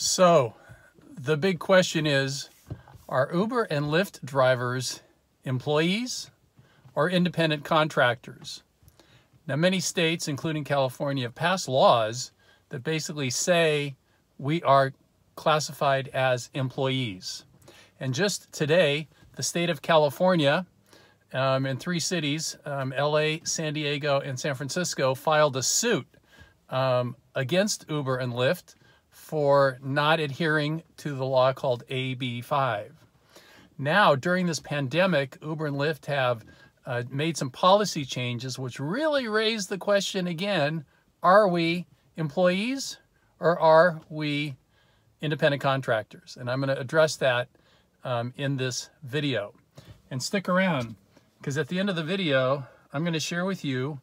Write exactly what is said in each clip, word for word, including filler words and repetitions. So the big question is, are Uber and Lyft drivers employees or independent contractors? Now, many states, including California, have passed laws that basically say we are classified as employees. And just today, the state of California, um, in three cities, um, L A, San Diego, and San Francisco, filed a suit um, against Uber and Lyft for not adhering to the law called A B five. Now, during this pandemic, Uber and Lyft have uh, made some policy changes which really raise the question again, are we employees or are we independent contractors? And I'm going to address that um, in this video. And stick around, because at the end of the video, I'm going to share with you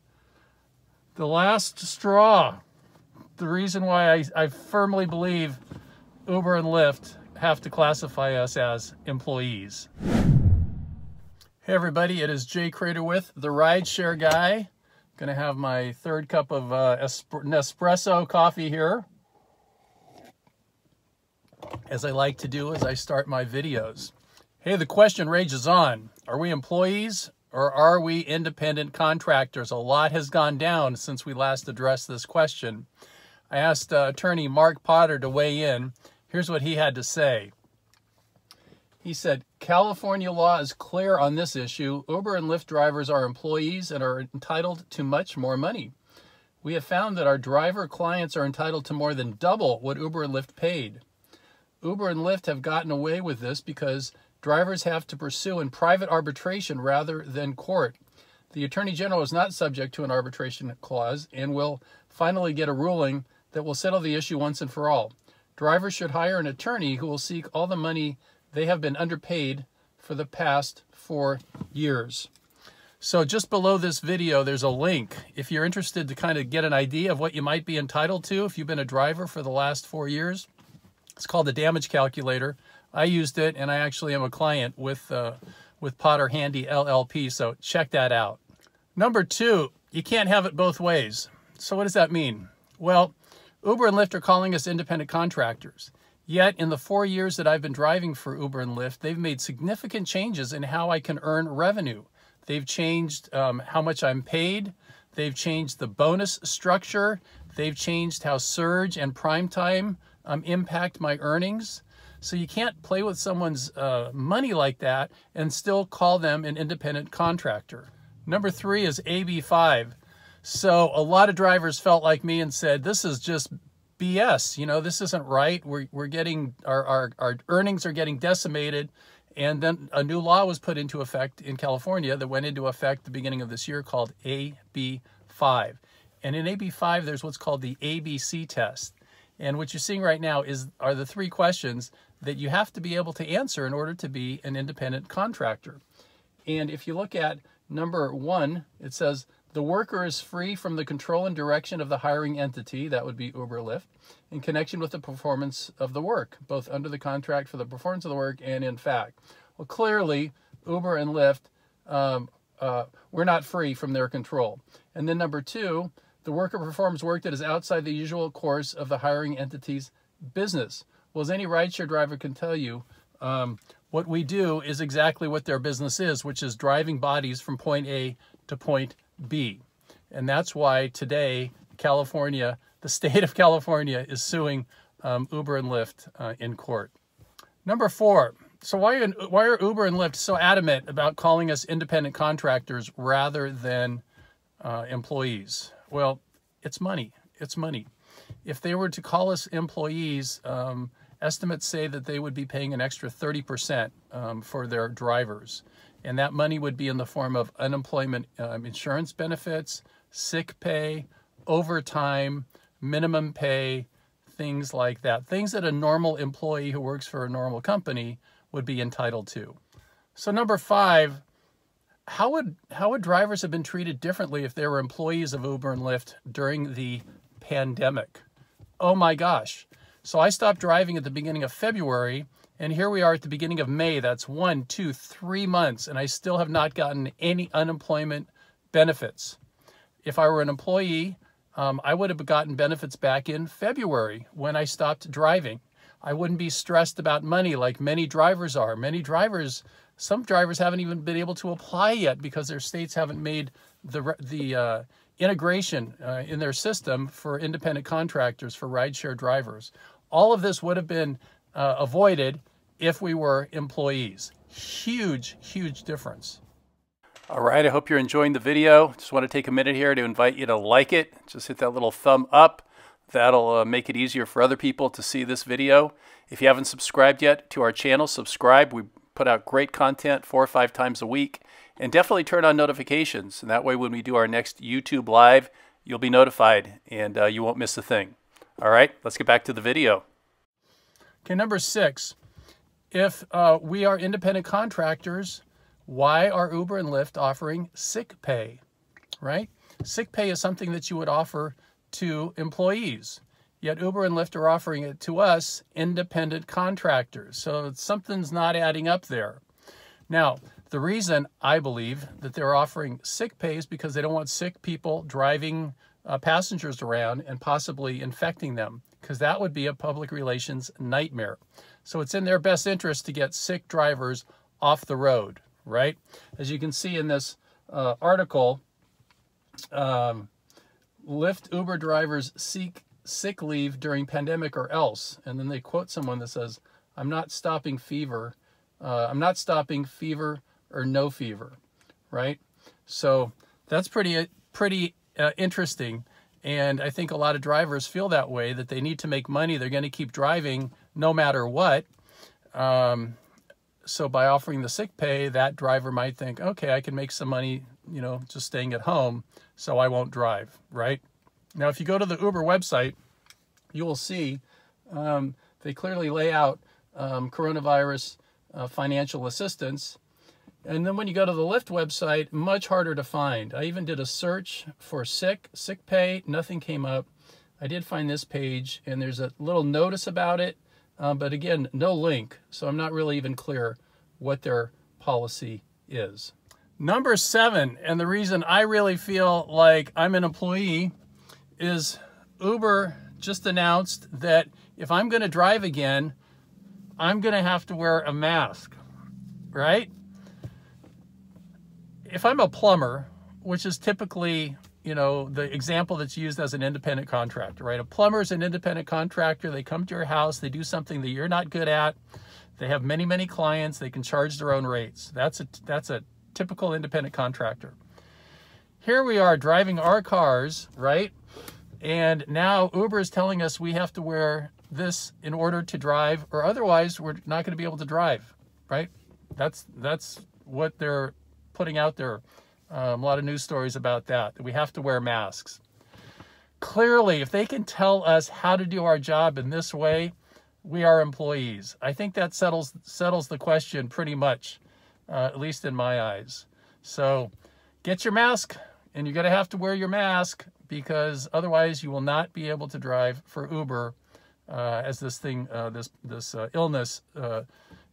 the last straw. The reason why I, I firmly believe Uber and Lyft have to classify us as employees. Hey everybody, it is Jay Cradeur with The Rideshare Guy. Gonna have my third cup of uh, Nespresso coffee here. As I like to do as I start my videos. Hey, the question rages on. Are we employees or are we independent contractors? A lot has gone down since we last addressed this question. I asked uh, attorney Mark Potter to weigh in. Here's what he had to say. He said, California law is clear on this issue. Uber and Lyft drivers are employees and are entitled to much more money. We have found that our driver clients are entitled to more than double what Uber and Lyft paid. Uber and Lyft have gotten away with this because drivers have to pursue in private arbitration rather than court. The Attorney General is not subject to an arbitration clause and will finally get a ruling that will settle the issue once and for all. Drivers should hire an attorney who will seek all the money they have been underpaid for the past four years. So just below this video, there's a link. If you're interested to kind of get an idea of what you might be entitled to if you've been a driver for the last four years, it's called the damage calculator. I used it, and I actually am a client with, uh, with Potter Handy L L P, so check that out. Number two, you can't have it both ways. So what does that mean? Well, Uber and Lyft are calling us independent contractors. Yet, in the four years that I've been driving for Uber and Lyft, they've made significant changes in how I can earn revenue. They've changed um, how much I'm paid. They've changed the bonus structure. They've changed how surge and prime time um, impact my earnings. So you can't play with someone's uh, money like that and still call them an independent contractor. Number three is A B five. So a lot of drivers felt like me and said, this is just B S. You know, this isn't right. We're, we're getting, our, our, our earnings are getting decimated. And then a new law was put into effect in California that went into effect at the beginning of this year called A B five. And in A B five, there's what's called the A B C test. And what you're seeing right now is are the three questions that you have to be able to answer in order to be an independent contractor. And if you look at number one, it says, the worker is free from the control and direction of the hiring entity, that would be Uber or Lyft, in connection with the performance of the work, both under the contract for the performance of the work and in fact. Well, clearly, Uber and Lyft, um, uh, we're not free from their control. And then number two, the worker performs work that is outside the usual course of the hiring entity's business. Well, as any rideshare driver can tell you, um, what we do is exactly what their business is, which is driving bodies from point A to point B. B. And that's why today, California, the state of California is suing um, Uber and Lyft uh, in court. Number four, so why, why are Uber and Lyft so adamant about calling us independent contractors rather than uh, employees? Well, it's money. It's money. If they were to call us employees, um, estimates say that they would be paying an extra thirty percent um, for their drivers. And that money would be in the form of unemployment um, insurance benefits, sick pay, overtime, minimum pay, things like that. Things that a normal employee who works for a normal company would be entitled to. So number five, how would, how would drivers have been treated differently if they were employees of Uber and Lyft during the pandemic? Oh my gosh. So I stopped driving at the beginning of February, and here we are at the beginning of May. That's one, two, three months, and I still have not gotten any unemployment benefits. If I were an employee, um, I would have gotten benefits back in February when I stopped driving. I wouldn't be stressed about money like many drivers are. Many drivers, some drivers haven't even been able to apply yet because their states haven't made the, the uh, integration uh, in their system for independent contractors, for rideshare drivers. All of this would have been uh, avoided if we were employees. Huge, huge difference. All right, I hope you're enjoying the video. Just want to take a minute here to invite you to like it. Just hit that little thumb up. That'll uh, make it easier for other people to see this video. If you haven't subscribed yet to our channel, subscribe. We put out great content four or five times a week. And definitely turn on notifications. And that way when we do our next YouTube Live, you'll be notified and uh, you won't miss a thing. All right, let's get back to the video. Okay, number six. If uh, we are independent contractors, why are Uber and Lyft offering sick pay, right? Sick pay is something that you would offer to employees, yet Uber and Lyft are offering it to us, independent contractors. So something's not adding up there. Now, the reason I believe that they're offering sick pay is because they don't want sick people driving uh, passengers around and possibly infecting them, because that would be a public relations nightmare. So it's in their best interest to get sick drivers off the road, right? As you can see in this uh, article, um, Lyft Uber drivers seek sick leave during pandemic or else. And then they quote someone that says, I'm not stopping fever. Uh, I'm not stopping fever or no fever, right? So that's pretty, pretty uh, interesting. And I think a lot of drivers feel that way, that they need to make money. They're going to keep driving no matter what. Um, so by offering the sick pay, that driver might think, okay, I can make some money, you know, just staying at home, so I won't drive, right? Now, if you go to the Uber website, you will see um, they clearly lay out um, coronavirus uh, financial assistance. And then when you go to the Lyft website, much harder to find. I even did a search for sick, sick pay, nothing came up. I did find this page, and there's a little notice about it, uh, but again, no link. So I'm not really even clear what their policy is. Number seven, and the reason I really feel like I'm an employee, is Uber just announced that if I'm going to drive again, I'm going to have to wear a mask, right? If I'm a plumber, which is typically, you know, the example that's used as an independent contractor, right? A plumber is an independent contractor. They come to your house. They do something that you're not good at. They have many, many clients. They can charge their own rates. That's a, that's a typical independent contractor. Here we are driving our cars, right? And now Uber is telling us we have to wear this in order to drive, or otherwise we're not going to be able to drive, right? That's that's what they're putting out there. Um, a lot of news stories about that, that we have to wear masks. Clearly, if they can tell us how to do our job in this way, we are employees. I think that settles settles the question pretty much. Uh, at least in my eyes. So get your mask, and you're going to have to wear your mask, because otherwise you will not be able to drive for Uber uh, as this thing, uh, this this uh, illness, uh,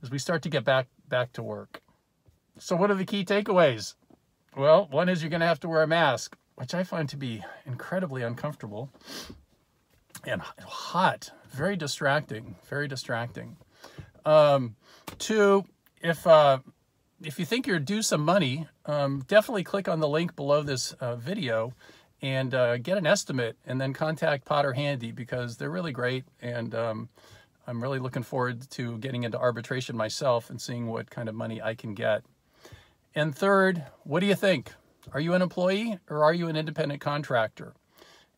as we start to get back, back to work. So what are the key takeaways? Well, one is you're going to have to wear a mask, which I find to be incredibly uncomfortable and hot, very distracting, very distracting. Um, two, if... Uh, If you think you're due some money, um, definitely click on the link below this uh, video and uh, get an estimate, and then contact Potter Handy, because they're really great. And um, I'm really looking forward to getting into arbitration myself and seeing what kind of money I can get. And third, what do you think? Are you an employee, or are you an independent contractor?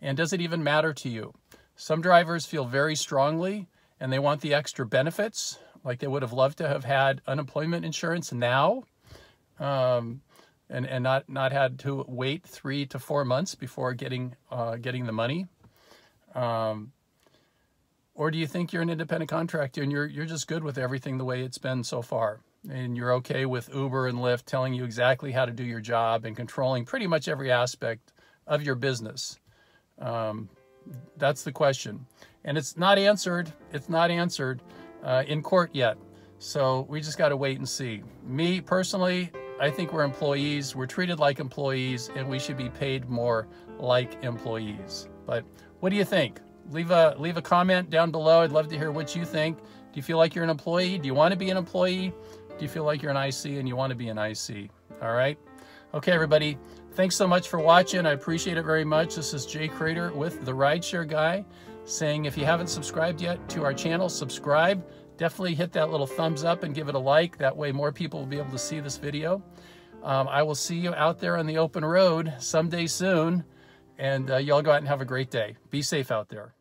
And does it even matter to you? Some drivers feel very strongly and they want the extra benefits, like they would have loved to have had unemployment insurance now, um, and, and not, not had to wait three to four months before getting, uh, getting the money. Um, or do you think you're an independent contractor and you're, you're just good with everything the way it's been so far? And you're okay with Uber and Lyft telling you exactly how to do your job and controlling pretty much every aspect of your business? Um, that's the question. And it's not answered. It's not answered. Uh, in court yet. So we just got to wait and see. Me personally, I think we're employees. We're treated like employees, and we should be paid more like employees. But what do you think? leave a leave a comment down below. I'd love to hear what you think. Do you feel like you're an employee? Do you want to be an employee? Do you feel like you're an I C and you want to be an I C? All right. Okay, everybody. Thanks so much for watching. I appreciate it very much. This is Jay Cradeur with The Rideshare Guy, saying if you haven't subscribed yet to our channel, subscribe. Definitely hit that little thumbs up and give it a like. That way more people will be able to see this video. Um, I will see you out there on the open road someday soon. And uh, y'all go out and have a great day. Be safe out there.